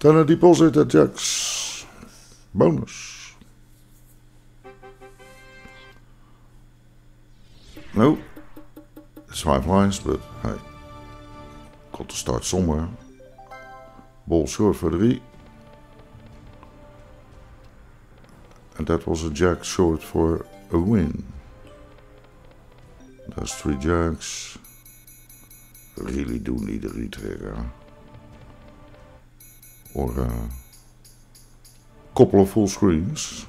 Then I deposit the Jack's bonus. No. It's 5 lines, but hey. Got to start somewhere. Ball short for 3. And that was a Jack short for a win. That's 3 jacks. Really do need a retrigger. Or a couple of full screens.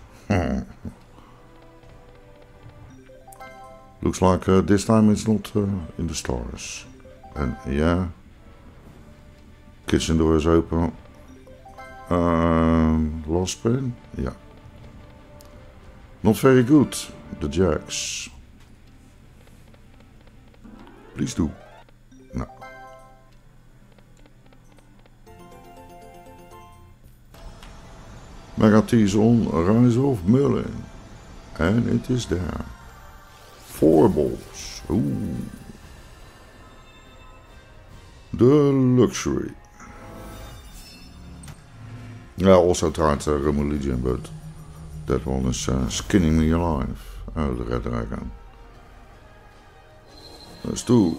Looks like this time it's not in the stars. And yeah. Kitchen door is open. Last pen? Yeah. Not very good, the jacks. Please do. No. Mega T's on Rise of Merlin. And it is there. 4 balls. Ooh. The luxury. I also tried Roman Legion, but that one is skinning me alive. Oh, the Red Dragon. That's 2.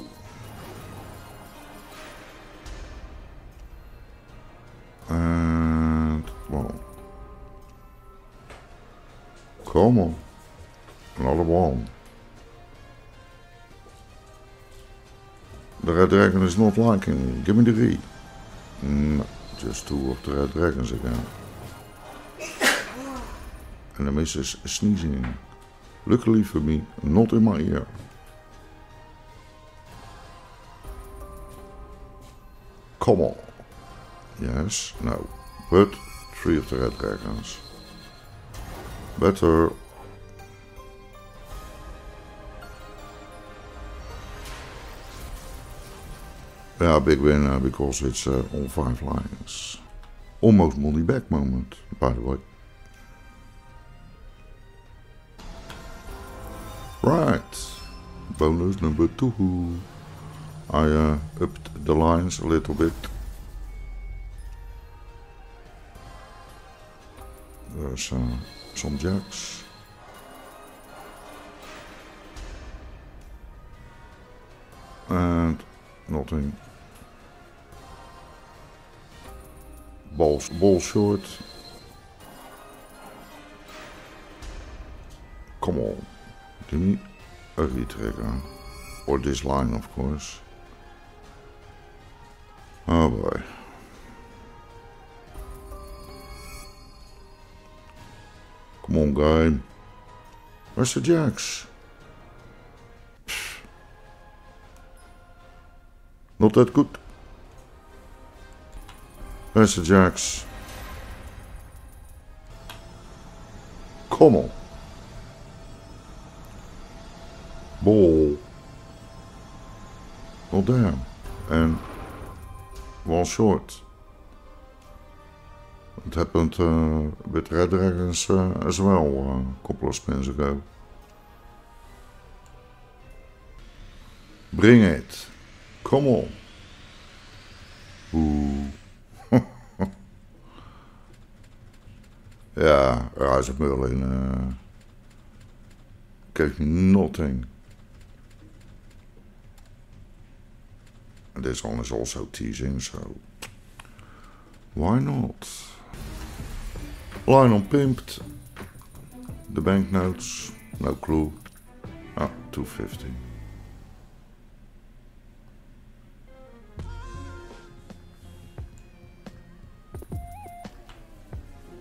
And 1. Come on. Another 1. The Red Dragon is not liking me. Give me the 3. No, just 2 of the Red Dragons again. And the missus is sneezing. Luckily for me, not in my ear. Come on. Yes, no. But 3 of the Red Dragons. Better. Yeah, big winner because it's all 5 lines. Almost money back moment, by the way. Right. Bonus number 2. I upped the lines a little bit. There's some jacks. And nothing. Ball short. Come on. Give me a retrigger. Or this line, of course. Oh boy. Come on, guy. Where's the jacks? Pfft. Not that good. There's the jacks. Come on. Ball. Well, damn. And 1 short. It happened with Red Dragons as well a couple of spins ago. Bring it. Come on. Ooh. Yeah, Rise of Merlin gave me nothing. And this one is also teasing, so why not? Line on pimped. The banknotes, no clue. Ah, 250.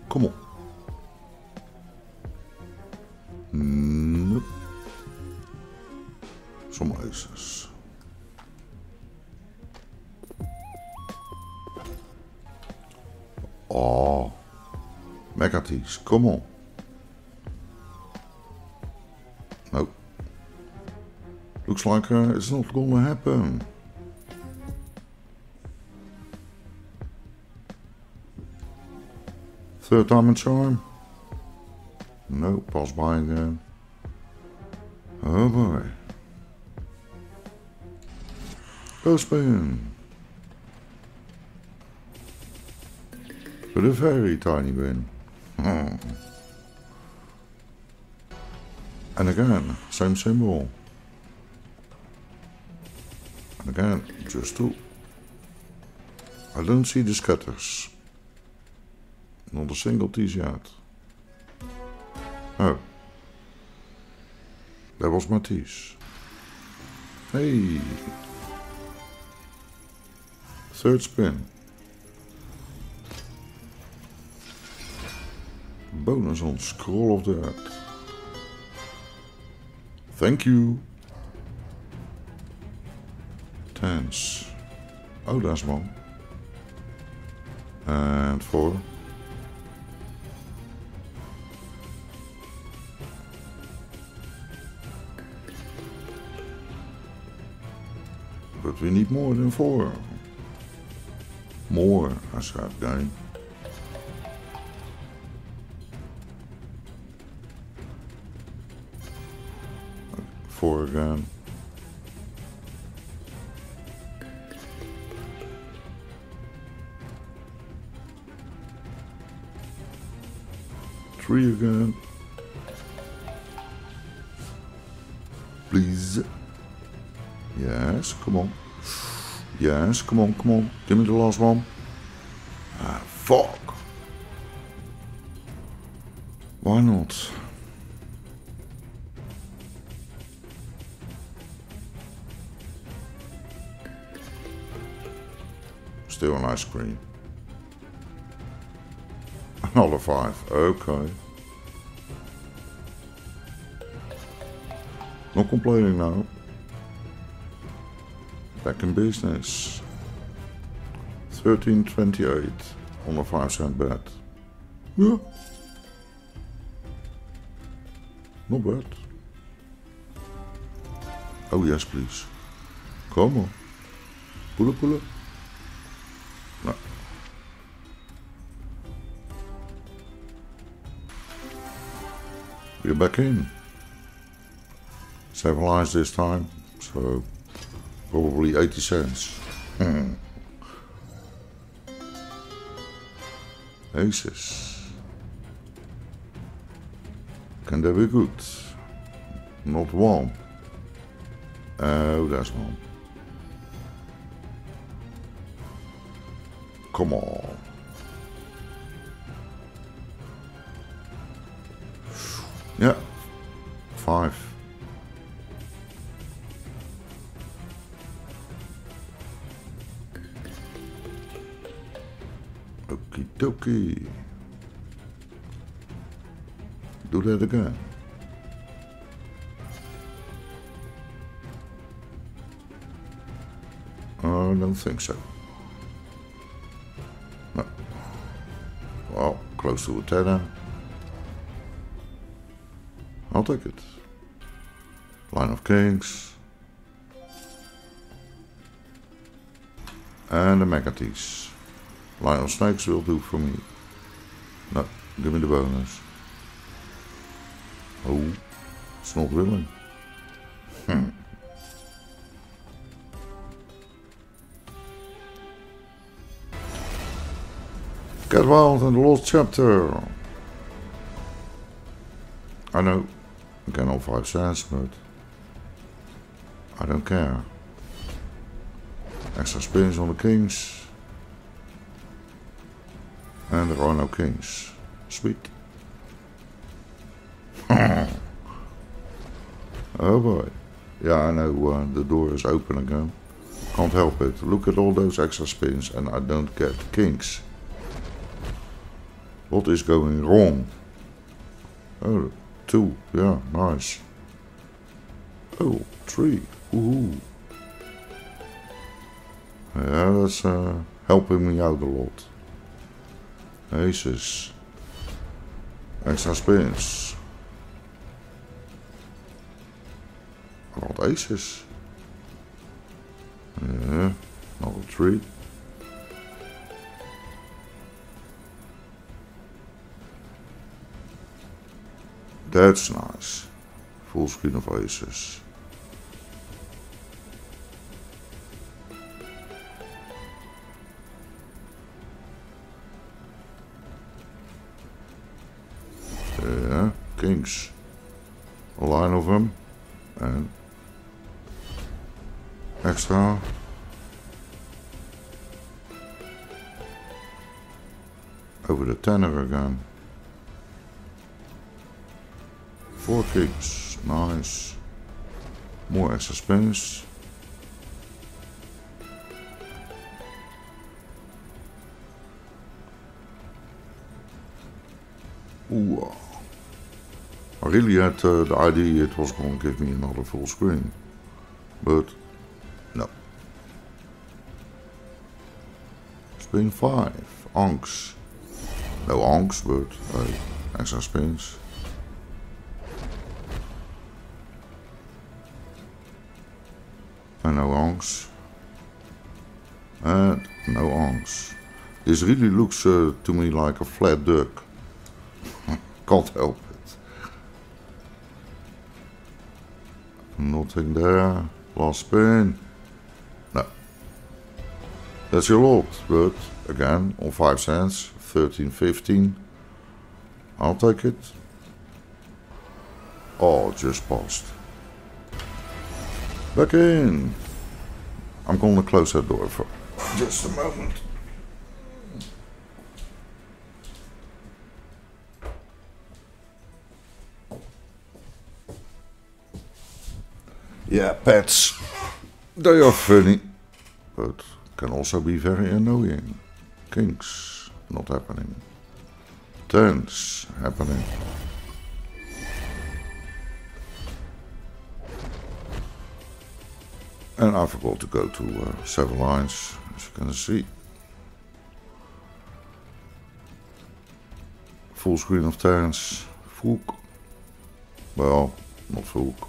Come on. Nope. Some aces. Oh, Mega T's, come on. No. Looks like it's not gonna happen. Third time and charm. No, pass by again. Oh boy. Go spin. But a very tiny win. And again, same symbol. And again, just two. I don't see the scatters. Not a single T-shirt. Oh. That was my T's. Hey! Third spin. Bonus on Scroll of Dead. Thank you. Tens. Oh, that's one. And four. But we need more than four. More, I said, game. Four again. Three again. Please. Yes, come on. Yes, come on, come on. Give me the last one. Ah, fuck. Why not? Still an ice cream. Another five. Okay. Not complaining now. Back in business. 13.28 on a 5-cent bet. Yeah. Not bad. Oh yes, please. Come on. Pull up, pull up. No. We're back in. Seven lines this time, so probably 80 cents. Aces. Can they be good? Not one. Oh, that's one. Come on. Yeah. Five. Okie dokie. Do that again. I don't think so. No. Well, close to a tether. I'll take it. Line of Kings. And the Megatees. Lion of Snakes will do for me. No, give me the bonus. Oh, it's not willing. Cat Wilde in the Lost Chapter. I know, again all 5 cents, but I don't care. Extra spins on the Kings. And there are no kings. Sweet. Oh boy. Yeah, I know the door is open again. Can't help it. Look at all those extra spins and I don't get kings. What is going wrong? Oh, two. Yeah, nice. Oh, three. Woohoo. Yeah, that's helping me out a lot. Aces. Extra spins. I got aces. Yeah, another three. That's nice. Full screen of aces. Snakes. A line of them. And extra. Over the tenner again. 4 kicks. Nice. More extra spins. Ooh. I really had the idea it was going to give me another full screen, but no. Spin 5, onks. No onks, but extra spins. And no onks. And no onks. This really looks to me like a flat duck. Can't help it. Nothing there. Last spin. No. That's a lot, but again, on 5 cents, 13.15. I'll take it. Oh, just passed. Back in. I'm gonna close that door for just a moment. Yeah, pets, they are funny, but can also be very annoying. Kinks, not happening. Tens, happening. And I forgot to go to several lines, as you can see. Full screen of tens, Fook. Well, not Fook.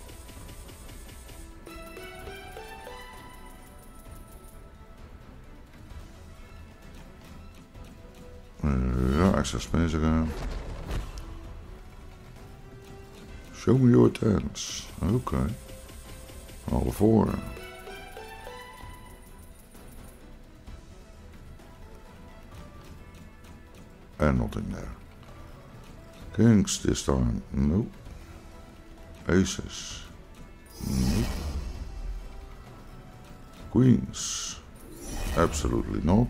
Yeah, extra spins again. Show me your tens. Okay. All four. And nothing there. Kings this time. Nope. Aces. Nope. Queens. Absolutely not.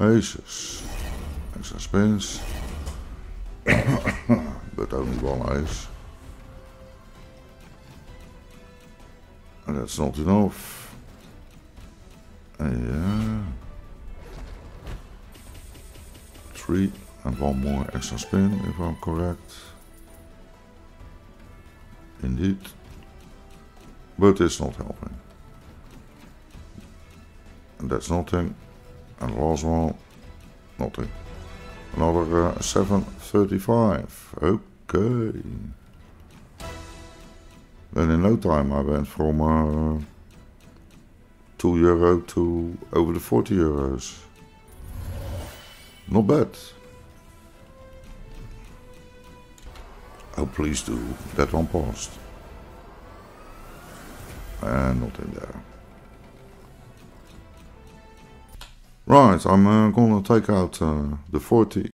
Aces, extra spins, but only one ace, and that's not enough. Yeah, 3 and one more extra spin if I'm correct. Indeed, but it's not helping, and that's nothing. And the last one, nothing. Another 735. Okay. Then in no time I went from €2 to over the €40. Not bad. Oh, please do. That one passed. And nothing there. Right, I'm gonna take out the 40